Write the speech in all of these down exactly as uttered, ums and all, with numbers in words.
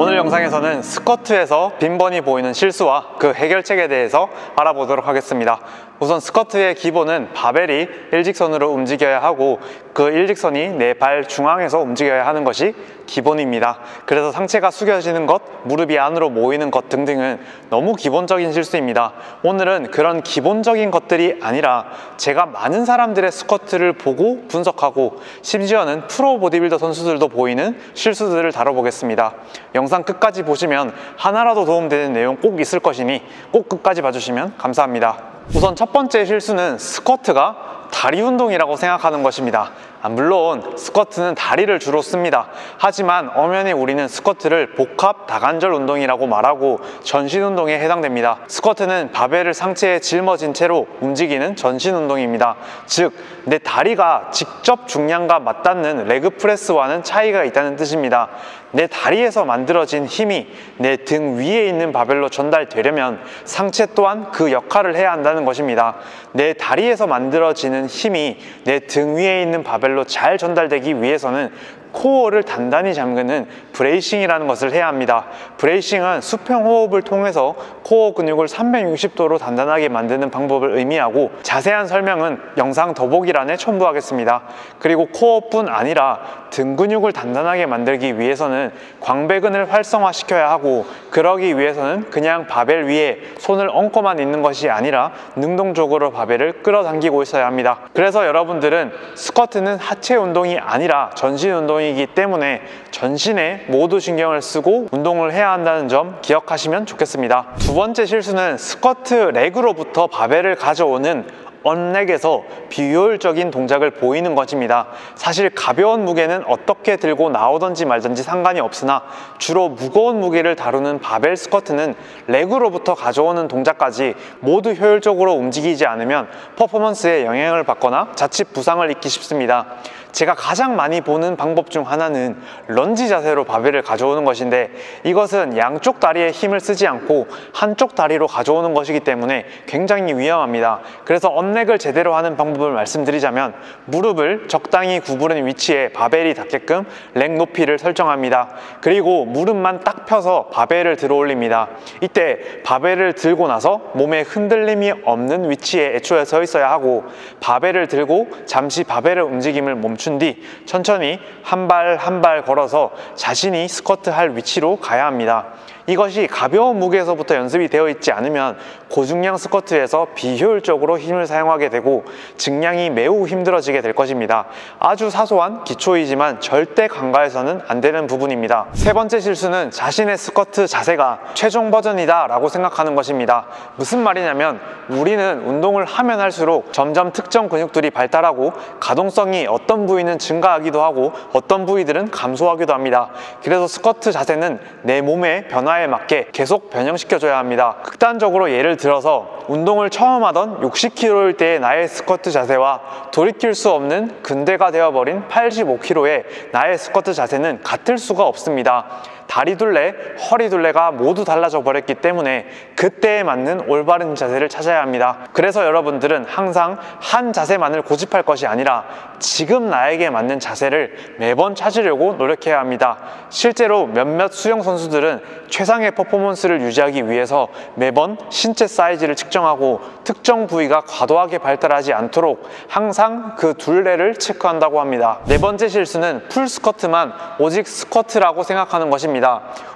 오늘 영상에서는 스쿼트에서 빈번히 보이는 실수와 그 해결책에 대해서 알아보도록 하겠습니다. 우선 스쿼트의 기본은 바벨이 일직선으로 움직여야 하고 그 일직선이 내 발 중앙에서 움직여야 하는 것이 기본입니다. 그래서 상체가 숙여지는 것, 무릎이 안으로 모이는 것 등등은 너무 기본적인 실수입니다. 오늘은 그런 기본적인 것들이 아니라 제가 많은 사람들의 스쿼트를 보고 분석하고 심지어는 프로 보디빌더 선수들도 보이는 실수들을 다뤄보겠습니다. 영상 끝까지 보시면 하나라도 도움되는 내용 꼭 있을 것이니 꼭 끝까지 봐주시면 감사합니다. 우선 첫 번째 실수는 스쿼트가 다리 운동이라고 생각하는 것입니다. 아, 물론 스쿼트는 다리를 주로 씁니다. 하지만 엄연히 우리는 스쿼트를 복합 다관절 운동이라고 말하고 전신 운동에 해당됩니다. 스쿼트는 바벨을 상체에 짊어진 채로 움직이는 전신 운동입니다. 즉, 내 다리가 직접 중량과 맞닿는 레그 프레스와는 차이가 있다는 뜻입니다. 내 다리에서 만들어진 힘이 내 등 위에 있는 바벨로 전달되려면 상체 또한 그 역할을 해야 한다는 것입니다. 내 다리에서 만들어지는 힘이 내 등 위에 있는 바벨로 잘 전달되기 위해서는 코어를 단단히 잠그는 브레이싱이라는 것을 해야 합니다. 브레이싱은 수평 호흡을 통해서 코어 근육을 삼백육십 도로 단단하게 만드는 방법을 의미하고 자세한 설명은 영상 더보기란에 첨부하겠습니다. 그리고 코어뿐 아니라 등 근육을 단단하게 만들기 위해서는 광배근을 활성화시켜야 하고 그러기 위해서는 그냥 바벨 위에 손을 얹고만 있는 것이 아니라 능동적으로 바벨을 끌어당기고 있어야 합니다. 그래서 여러분들은 스쿼트는 하체 운동이 아니라 전신 운동 이기 때문에 전신에 모두 신경을 쓰고 운동을 해야 한다는 점 기억하시면 좋겠습니다. 두 번째 실수는 스쿼트 레그로부터 바벨을 가져오는 언렉에서 비효율적인 동작을 보이는 것입니다. 사실 가벼운 무게는 어떻게 들고 나오든지 말든지 상관이 없으나 주로 무거운 무게를 다루는 바벨 스쿼트는 레그로부터 가져오는 동작까지 모두 효율적으로 움직이지 않으면 퍼포먼스에 영향을 받거나 자칫 부상을 입기 쉽습니다. 제가 가장 많이 보는 방법 중 하나는 런지 자세로 바벨을 가져오는 것인데 이것은 양쪽 다리에 힘을 쓰지 않고 한쪽 다리로 가져오는 것이기 때문에 굉장히 위험합니다. 그래서 언렉을 제대로 하는 방법을 말씀드리자면 무릎을 적당히 구부린 위치에 바벨이 닿게끔 렉 높이를 설정합니다. 그리고 무릎만 딱 펴서 바벨을 들어 올립니다. 이때 바벨을 들고 나서 몸에 흔들림이 없는 위치에 애초에 서 있어야 하고 바벨을 들고 잠시 바벨의 움직임을 멈추 멈춘 뒤 천천히 한 발 한 발 걸어서 자신이 스쿼트 할 위치로 가야 합니다. 이것이 가벼운 무게에서부터 연습이 되어 있지 않으면 고중량 스쿼트에서 비효율적으로 힘을 사용하게 되고 증량이 매우 힘들어지게 될 것입니다. 아주 사소한 기초이지만 절대 간과해서는 안 되는 부분입니다. 세 번째 실수는 자신의 스쿼트 자세가 최종 버전이다 라고 생각하는 것입니다. 무슨 말이냐면 우리는 운동을 하면 할수록 점점 특정 근육들이 발달하고 가동성이 어떤 부위는 증가하기도 하고 어떤 부위들은 감소하기도 합니다. 그래서 스쿼트 자세는 내 몸의 변화에 맞게 계속 변형시켜줘야 합니다. 극단적으로 예를 들어서 운동을 처음 하던 육십 킬로그램일 때의 나의 스쿼트 자세와 돌이킬 수 없는 근대가 되어버린 팔십오 킬로그램의 나의 스쿼트 자세는 같을 수가 없습니다. 다리 둘레, 허리 둘레가 모두 달라져 버렸기 때문에 그때에 맞는 올바른 자세를 찾아야 합니다. 그래서 여러분들은 항상 한 자세만을 고집할 것이 아니라 지금 나에게 맞는 자세를 매번 찾으려고 노력해야 합니다. 실제로 몇몇 수영 선수들은 최상의 퍼포먼스를 유지하기 위해서 매번 신체 사이즈를 측정하고 특정 부위가 과도하게 발달하지 않도록 항상 그 둘레를 체크한다고 합니다. 네 번째 실수는 풀 스쿼트만 오직 스쿼트라고 생각하는 것입니다.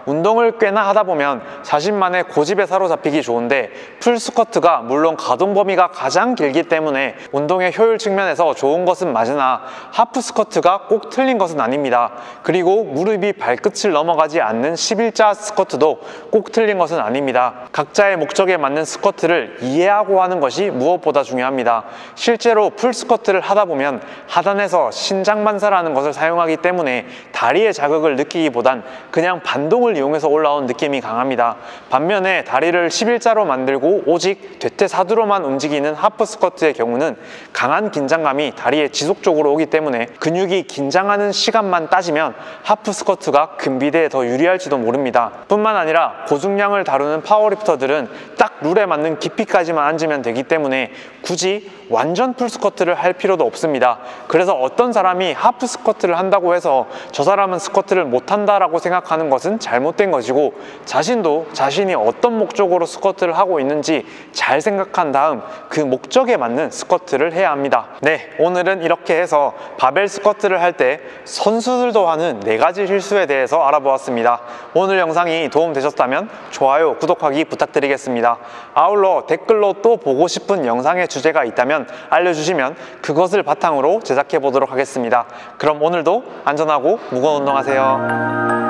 운동을 꽤나 하다 보면 자신만의 고집에 사로잡히기 좋은데 풀스쿼트가 물론 가동 범위가 가장 길기 때문에 운동의 효율 측면에서 좋은 것은 맞으나 하프스쿼트가 꼭 틀린 것은 아닙니다. 그리고 무릎이 발끝을 넘어가지 않는 십일자 스쿼트도 꼭 틀린 것은 아닙니다. 각자의 목적에 맞는 스쿼트를 이해하고 하는 것이 무엇보다 중요합니다. 실제로 풀스쿼트를 하다 보면 하단에서 신장만사라는 것을 사용하기 때문에 다리의 자극을 느끼기보단 그냥 반동을 이용해서 올라온 느낌이 강합니다. 반면에 다리를 십일자로 만들고 오직 대퇴사두로만 움직이는 하프 스쿼트의 경우는 강한 긴장감이 다리에 지속적으로 오기 때문에 근육이 긴장하는 시간만 따지면 하프 스쿼트가 근비대에 더 유리할지도 모릅니다. 뿐만 아니라 고중량을 다루는 파워리프터들은 딱 룰에 맞는 깊이까지만 앉으면 되기 때문에 굳이 완전 풀스쿼트를 할 필요도 없습니다. 그래서 어떤 사람이 하프 스쿼트를 한다고 해서 저 사람은 스쿼트를 못한다라고 생각하는 것은 잘못된 것이고, 자신도 자신이 어떤 목적으로 스쿼트를 하고 있는지 잘 생각한 다음 그 목적에 맞는 스쿼트를 해야 합니다. 네, 오늘은 이렇게 해서 바벨 스쿼트를 할 때 선수들도 하는 네 가지 실수에 대해서 알아보았습니다. 오늘 영상이 도움되셨다면 좋아요, 구독하기 부탁드리겠습니다. 아울러 댓글로 또 보고 싶은 영상의 주제가 있다면 알려주시면 그것을 바탕으로 제작해 보도록 하겠습니다. 그럼 오늘도 안전하고 무거운 운동하세요.